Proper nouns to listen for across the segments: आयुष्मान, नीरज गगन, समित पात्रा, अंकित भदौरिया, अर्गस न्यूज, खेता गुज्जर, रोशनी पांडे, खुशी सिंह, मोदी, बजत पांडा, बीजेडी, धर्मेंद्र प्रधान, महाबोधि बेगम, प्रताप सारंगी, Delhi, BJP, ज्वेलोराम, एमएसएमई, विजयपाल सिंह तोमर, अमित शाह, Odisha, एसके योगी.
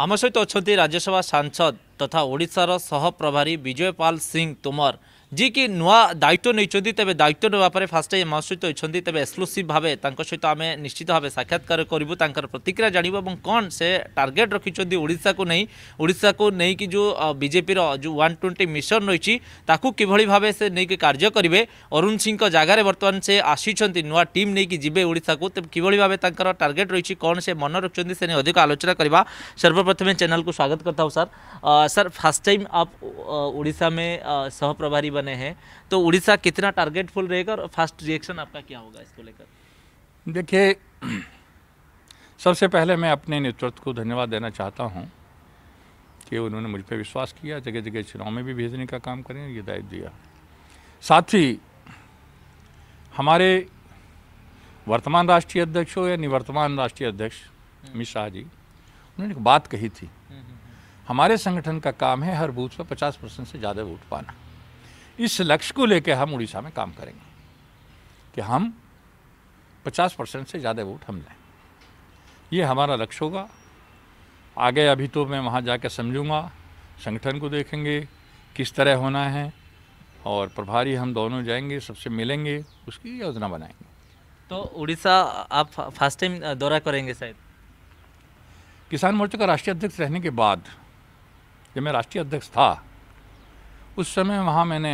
आम सहित अच्छा राज्यसभा सांसद तथा ओडिशार सह प्रभारी विजयपाल सिंह तोमर जी कि नुआ दायित्व नहीं तेज दायित्व नापर फास्ट टाइम आम सहित अच्छा तेज एक्सक्लूसिव भावे सहित आम निश्चित भाव साक्षात्कार करूँ तर प्रतिक्रिया जानवर कौन से टार्गेट रखिंट ओडिशा को नहीं कि जो बीजेपी जो 120 मिशन रही किभली भाव से नहीं कार्य करेंगे। अरुण सिंह जगार बर्तमान से आसी नुआ टीम नहीं जब ओडिशा को किभली भाव टार्गेट रही कौन से मन रखुच्च से नहीं अधिक आलोचना करवा। सर्वप्रथम चैनल को स्वागत करता हूँ सर। सर फर्स्ट टाइम आप उड़ीसा में सहप्रभारी बने हैं तो उड़ीसा कितना टारगेटफुल रहेगा और फर्स्ट रिएक्शन आपका क्या होगा इसको लेकर? देखिए, सबसे पहले मैं अपने नेतृत्व को धन्यवाद देना चाहता हूं कि उन्होंने मुझ पर विश्वास किया, जगह जगह चुनाव में भी भेजने का काम करें ये दायित्व दिया। साथ ही हमारे वर्तमान राष्ट्रीय अध्यक्ष या निवर्तमान राष्ट्रीय अध्यक्ष अमित शाह जी, उन्होंने एक बात कही थी, हमारे संगठन का काम है हर बूथ पर 50% से ज़्यादा वोट पाना। इस लक्ष्य को लेकर हम उड़ीसा में काम करेंगे कि हम 50% से ज़्यादा वोट हम लें, ये हमारा लक्ष्य होगा। आगे अभी तो मैं वहाँ जाकर समझूंगा, संगठन को देखेंगे किस तरह होना है और प्रभारी हम दोनों जाएंगे, सबसे मिलेंगे, उसकी योजना बनाएंगे। तो उड़ीसा आप फर्स्ट टाइम दौरा करेंगे शायद? किसान मोर्चा का राष्ट्रीय अध्यक्ष रहने के बाद जब मैं राष्ट्रीय अध्यक्ष था उस समय वहाँ मैंने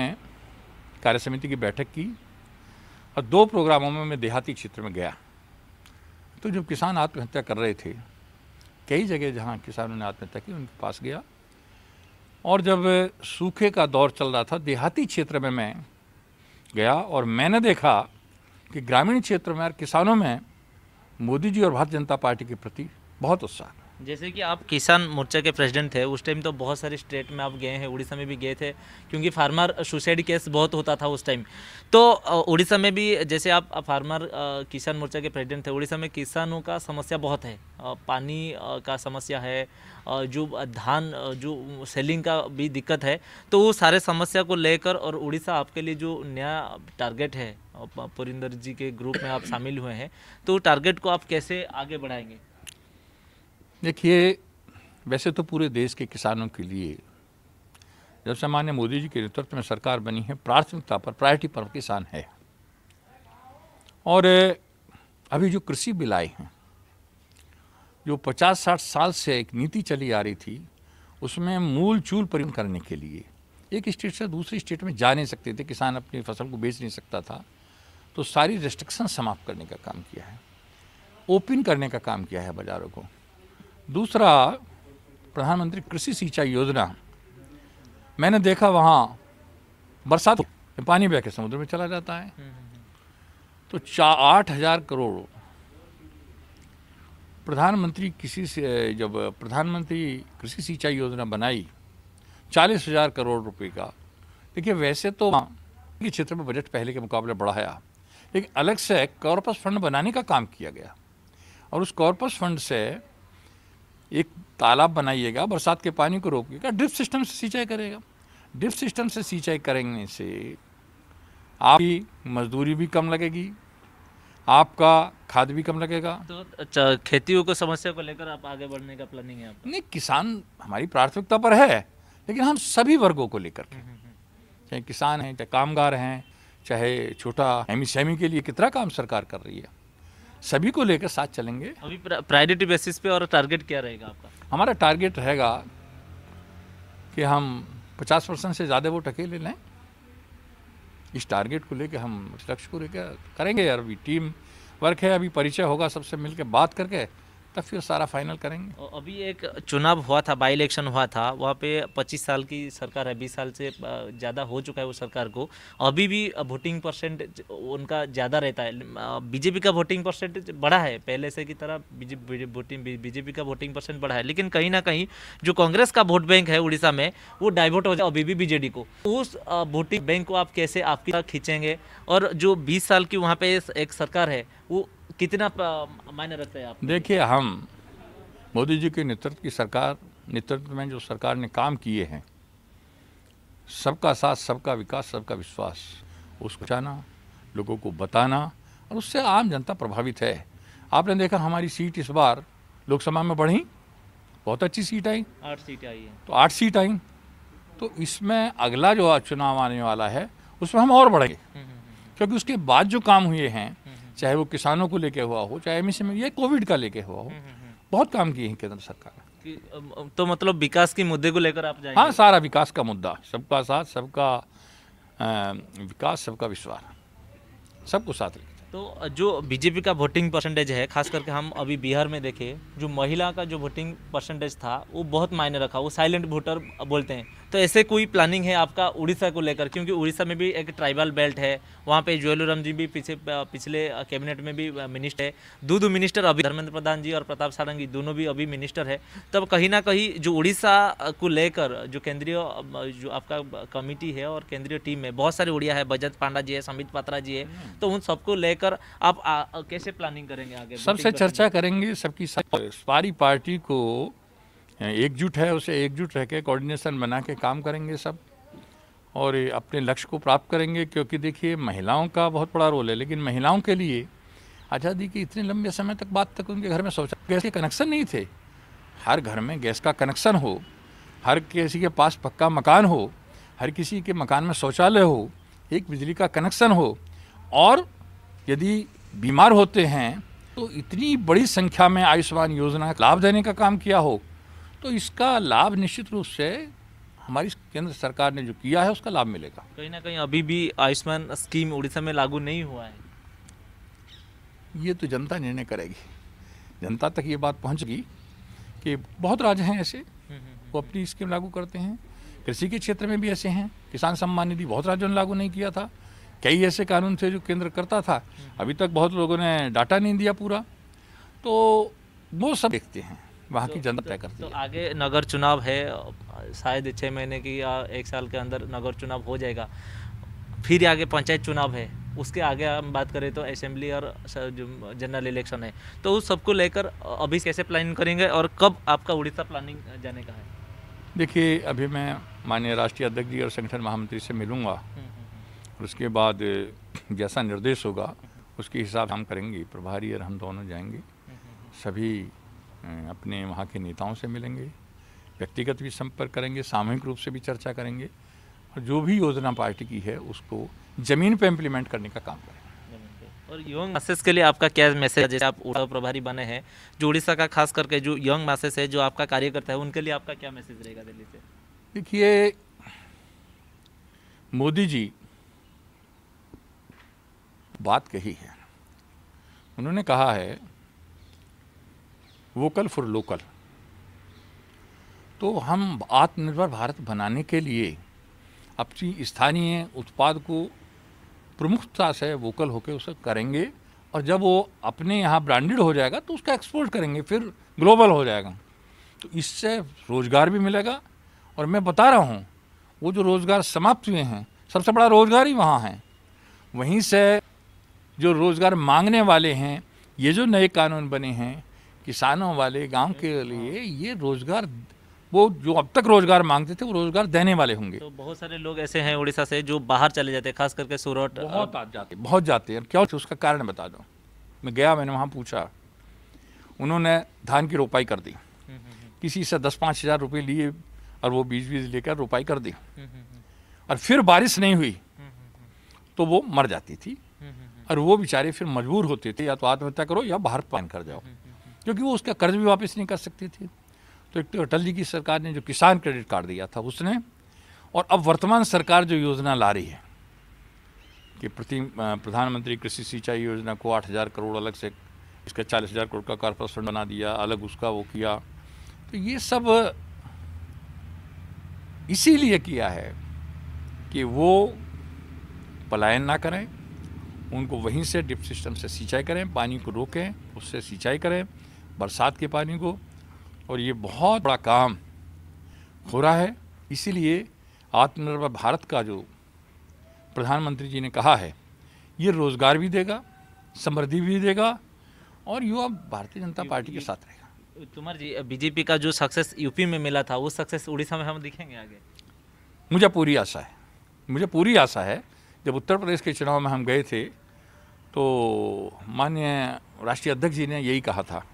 कार्य समिति की बैठक की और 2 प्रोग्रामों में मैं देहाती क्षेत्र में गया। तो जब किसान आत्महत्या कर रहे थे, कई जगह जहाँ किसानों ने आत्महत्या की उनके पास गया, और जब सूखे का दौर चल रहा था देहाती क्षेत्र में मैं गया और मैंने देखा कि ग्रामीण क्षेत्र में और किसानों में मोदी जी और भारतीय जनता पार्टी के प्रति बहुत उत्साह। जैसे कि आप किसान मोर्चा के प्रेसिडेंट थे उस टाइम, तो बहुत सारे स्टेट में आप गए हैं, उड़ीसा में भी गए थे क्योंकि फार्मर सुसाइड केस बहुत होता था उस टाइम, तो उड़ीसा में भी जैसे आप फार्मर किसान मोर्चा के प्रेसिडेंट थे, उड़ीसा में किसानों का समस्या बहुत है, पानी का समस्या है, जो धान जो सेलिंग का भी दिक्कत है, तो वो सारे समस्या को लेकर और उड़ीसा आपके लिए जो नया टारगेट है पुरिंदर जी के ग्रुप में आप शामिल हुए हैं, तो टारगेट को आप कैसे आगे बढ़ाएंगे? देखिए, वैसे तो पूरे देश के किसानों के लिए जब सामान्य मोदी जी के नेतृत्व में सरकार बनी है प्राथमिकता पर प्रायोरिटी पर किसान है। और अभी जो कृषि बिल आए हैं, जो 50-60 साल से एक नीति चली आ रही थी, उसमें मूल चूल परिवर्तन करने के लिए एक स्टेट से दूसरे स्टेट में जा नहीं सकते थे, किसान अपनी फसल को बेच नहीं सकता था, तो सारी रेस्ट्रिक्शन समाप्त करने का काम किया है, ओपन करने का काम किया है बाज़ारों को। दूसरा, प्रधानमंत्री कृषि सिंचाई योजना, मैंने देखा वहाँ बरसात में पानी बह के समुद्र में चला जाता है, तो 8,000 करोड़ प्रधानमंत्री जब प्रधानमंत्री कृषि सिंचाई योजना बनाई 40,000 करोड़ रुपए का। देखिए, वैसे तो के क्षेत्र में बजट पहले के मुकाबले बढ़ाया, लेकिन अलग से कॉर्पस फंड बनाने का काम किया गया और उस कॉर्पस फंड से एक तालाब बनाइएगा, बरसात के पानी को रोकिएगा, ड्रिप सिस्टम से सिंचाई करेगा। ड्रिप सिस्टम से सिंचाई करने से आपकी मजदूरी भी कम लगेगी, आपका खाद भी कम लगेगा। तो खेतियों को समस्या को लेकर आप आगे बढ़ने का प्लानिंग है आपका? नहीं, किसान हमारी प्राथमिकता पर है, लेकिन हम सभी वर्गों को लेकर के, चाहे किसान हैं, चाहे कामगार हैं, चाहे छोटा एमएसएमई के लिए कितना काम सरकार कर रही है, सभी को लेकर साथ चलेंगे। अभी प्रायोरिटी बेसिस पे और टारगेट क्या रहेगा आपका? हमारा टारगेट रहेगा कि हम 50% से ज़्यादा वोट अकेले लें। इस टारगेट को लेकर हम लक्ष्य को लेकर करेंगे। अभी टीम वर्क है, अभी परिचय होगा, सबसे मिलकर बात करके तब फिर सारा फाइनल करेंगे। अभी एक चुनाव हुआ था, बाई इलेक्शन हुआ था, वहाँ पे 25 साल की सरकार है, 20 साल से ज़्यादा हो चुका है वो सरकार को, अभी भी वोटिंग परसेंट उनका ज़्यादा रहता है। बीजेपी का वोटिंग परसेंट बढ़ा है पहले से की तरह, बीजेपी का वोटिंग परसेंट बढ़ा है, लेकिन कहीं ना कहीं जो कांग्रेस का वोट बैंक है उड़ीसा में वो डाइवर्ट हो जाए अभी भी बीजेडी को। उस वोटिंग बैंक को आप कैसे आपकी तरफ खींचेंगे और जो 20 साल की वहाँ पे एक सरकार है वो कितना मायने रखता है आप? देखिए, हम मोदी जी के नेतृत्व में जो सरकार ने काम किए हैं, सबका साथ, सबका विकास, सबका विश्वास, उसको जाना, लोगों को बताना, और उससे आम जनता प्रभावित है। आपने देखा हमारी सीट इस बार लोकसभा में बढ़ी बहुत अच्छी सीट आई, 8 सीटें आई हैं, तो 8 सीट आई, तो इसमें अगला जो चुनाव आने वाला है उसमें हम और बढ़ेंगे, क्योंकि उसके बाद जो काम हुए हैं, चाहे वो किसानों को लेके हुआ हो, चाहे एमएसएम या कोविड का लेके हुआ हो, बहुत काम किए हैं केंद्र सरकार ने। तो मतलब विकास के मुद्दे को लेकर आप जाएंगे? हाँ, सारा विकास का मुद्दा, सबका साथ, सबका विकास, सबका विश्वास, सबको साथ। तो जो बीजेपी का वोटिंग परसेंटेज है, खास करके हम अभी बिहार में देखें, जो महिला का जो वोटिंग परसेंटेज था वो बहुत मायने रखा, वो साइलेंट वोटर बोलते हैं। तो ऐसे कोई प्लानिंग है आपका उड़ीसा को लेकर, क्योंकि उड़ीसा में भी एक ट्राइबल बेल्ट है, वहाँ पे ज्वेलोराम जी भी पिछले कैबिनेट में भी मिनिस्टर है, दो मिनिस्टर अभी धर्मेंद्र प्रधान जी और प्रताप सारंगी दोनों भी अभी मिनिस्टर है। तब कहीं ना कहीं जो उड़ीसा को लेकर जो केंद्रीय जो आपका कमिटी है और केंद्रीय टीम में बहुत सारे उड़िया है, बजत पांडा जी है, समित पात्रा जी है, तो उन सबको लेकर आप कैसे प्लानिंग करेंगे आगे? सबसे चर्चा करेंगे, सबकी सारी पार्टी को एकजुट है, उसे एकजुट रह के कोऑर्डिनेशन बना के काम करेंगे सब, और अपने लक्ष्य को प्राप्त करेंगे। क्योंकि देखिए महिलाओं का बहुत बड़ा रोल है, लेकिन महिलाओं के लिए आज़ादी की इतने लंबे समय तक बाद तक उनके घर में शौचालय, गैस के कनेक्शन नहीं थे, हर घर में गैस का कनेक्शन हो, हर किसी के पास पक्का मकान हो, हर किसी के मकान में शौचालय हो, एक बिजली का कनेक्शन हो, और यदि बीमार होते हैं तो इतनी बड़ी संख्या में आयुष्मान योजना का लाभ देने का काम किया हो, तो इसका लाभ निश्चित रूप से हमारी केंद्र सरकार ने जो किया है उसका लाभ मिलेगा। कहीं ना कहीं अभी भी आयुष्मान स्कीम उड़ीसा में लागू नहीं हुआ है, ये तो जनता निर्णय करेगी। जनता तक ये बात पहुँचेगी कि बहुत राज्य हैं ऐसे वो अपनी स्कीम लागू करते हैं, कृषि के क्षेत्र में भी ऐसे हैं, किसान सम्मान निधि बहुत राज्यों ने लागू नहीं किया था, कई ऐसे कानून थे जो केंद्र करता था, अभी तक बहुत लोगों ने डाटा नहीं दिया पूरा, तो वो सब देखते हैं, वहाँ की जनता तय करती है। तो आगे नगर चुनाव है, शायद 6 महीने की या 1 साल के अंदर नगर चुनाव हो जाएगा, फिर आगे पंचायत चुनाव है, उसके आगे हम बात करें तो असेंबली और जनरल इलेक्शन है, तो उस सबको लेकर अभी कैसे प्लानिंग करेंगे और कब आपका उड़ीसा प्लानिंग जाने का है? देखिए अभी मैं माननीय राष्ट्रीय अध्यक्ष जी और संगठन महामंत्री से मिलूँगा, उसके बाद जैसा निर्देश होगा उसके हिसाब हम करेंगे, प्रभारी और हम दोनों जाएंगे, सभी अपने वहाँ के नेताओं से मिलेंगे, व्यक्तिगत भी संपर्क करेंगे, सामूहिक रूप से भी चर्चा करेंगे, और जो भी योजना पार्टी की है उसको ज़मीन पे इम्प्लीमेंट करने का काम करेंगे। और यंग मासेस के लिए आपका क्या मैसेज है, जैसे आप उड़ीसा प्रभारी बने हैं, जो उड़ीसा का खास करके जो यंग मासेस है, जो आपका कार्यकर्ता है, उनके लिए आपका क्या मैसेज रहेगा दिल्ली से? देखिए मोदी जी बात कही है, उन्होंने कहा है वोकल फॉर लोकल, तो हम आत्मनिर्भर भारत बनाने के लिए अपनी स्थानीय उत्पाद को प्रमुखता से वोकल होकर उसे करेंगे, और जब वो अपने यहाँ ब्रांडेड हो जाएगा तो उसका एक्सपोर्ट करेंगे, फिर ग्लोबल हो जाएगा, तो इससे रोज़गार भी मिलेगा। और मैं बता रहा हूँ वो जो रोज़गार समाप्त हुए हैं, सबसे बड़ा रोज़गार ही वहाँ है, वहीं से जो रोज़गार मांगने वाले हैं, ये जो नए कानून बने हैं किसानों वाले गांव के लिए, ये रोज़गार वो जो अब तक रोज़गार मांगते थे वो रोज़गार देने वाले होंगे। तो बहुत सारे लोग ऐसे हैं उड़ीसा से जो बाहर चले जाते हैं, खास करके सूरत, बहुत जाते हैं। क्या उसका कारण बता दो, मैं गया, मैंने वहाँ पूछा, उन्होंने धान की रोपाई कर दी, किसी से 10-5 हज़ार रुपये लिए और वो बीज लेकर रोपाई कर दी, और फिर बारिश नहीं हुई तो वो मर जाती थी, और वो बेचारे फिर मजबूर होते थे या तो आत्महत्या करो या बाहर पलायन कर जाओ, क्योंकि वो उसका कर्ज भी वापस नहीं कर सकते थे। तो एक तो अटल जी की सरकार ने जो किसान क्रेडिट कार्ड दिया था उसने, और अब वर्तमान सरकार जो योजना ला रही है कि प्रधानमंत्री कृषि सिंचाई योजना को 8 हज़ार करोड़ अलग से, इसका 40 हज़ार करोड़ का कॉर्पोरेशन बना दिया, अलग उसका वो किया, तो ये सब इसीलिए किया है कि वो पलायन ना करें, उनको वहीं से डिप सिस्टम से सिंचाई करें, पानी को रोकें, उससे सिंचाई करें बरसात के पानी को, और ये बहुत बड़ा काम हो रहा है। इसीलिए आत्मनिर्भर भारत का जो प्रधानमंत्री जी ने कहा है, ये रोज़गार भी देगा, समृद्धि भी देगा, और युवा भारतीय जनता पार्टी के साथ रहेगा। तोमर जी, बीजेपी का जो सक्सेस यूपी में मिला था वो सक्सेस उड़ीसा में हम दिखेंगे आगे? मुझे पूरी आशा है, मुझे पूरी आशा है। जब उत्तर प्रदेश के चुनाव में हम गए थे तो माननीय राष्ट्रीय अध्यक्ष जी ने यही कहा था,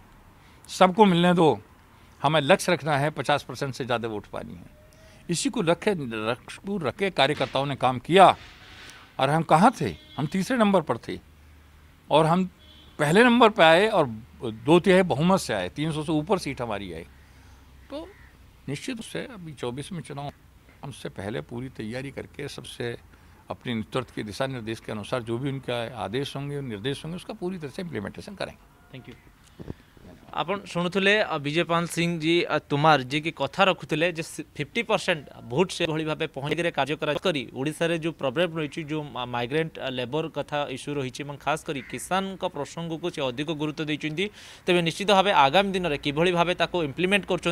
सबको मिलने दो, हमें लक्ष्य रखना है 50% से ज़्यादा वोट पानी है। इसी को रख के कार्यकर्ताओं ने काम किया। और हम कहाँ थे, हम तीसरे नंबर पर थे और हम पहले नंबर पर आए और 2/3 बहुमत से आए, 300 से ऊपर सीट हमारी आई। तो निश्चित रूप से अभी 24 में चुनाव, हमसे पहले पूरी तैयारी करके सबसे अपने नेतृत्व के दिशा निर्देश के अनुसार जो भी उनका आदेश होंगे, निर्देश होंगे, उसका पूरी तरह से इम्प्लीमेंटेशन करेंगे। Thank you. आपण शुणुले विजयपाल सिंह जी तोमर जी की कथा रखुले 50% भोट से भाई भाव पहुँचे कार्य कर जो प्रोब्लेम रही जो माइग्रेंट लेबर कथा इश्यू रही खास कर किसान प्रसंग को सी अधिक गुरुत्व देते तेज निश्चित भाव आगामी दिन में किभली भाव इम्प्लीमेंट कर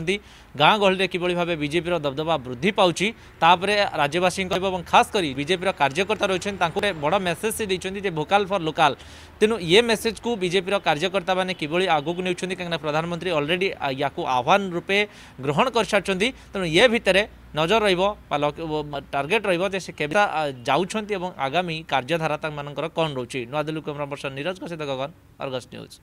गाँ गहली में किभली भाव बीजेपी दबदबा वृद्धि पाँच राज्यवासी और खास कर बीजेपी कार्यकर्ता रही बड़ मेसेज से देखते भोकाल फॉर लोकाल। तेणु ये मेसेज को बीजेपी कार्यकर्ता मैंने किभली आगक नहीं प्रधानमंत्री ऑलरेडी या को आह्वान रूपे ग्रहण कर सारी। तेणु ये भितर नजर टार्गेट रही आगामी कार्यधारा मान कौन रोचे। Nua Delhi camera person नीरज गगन, अर्गस न्यूज।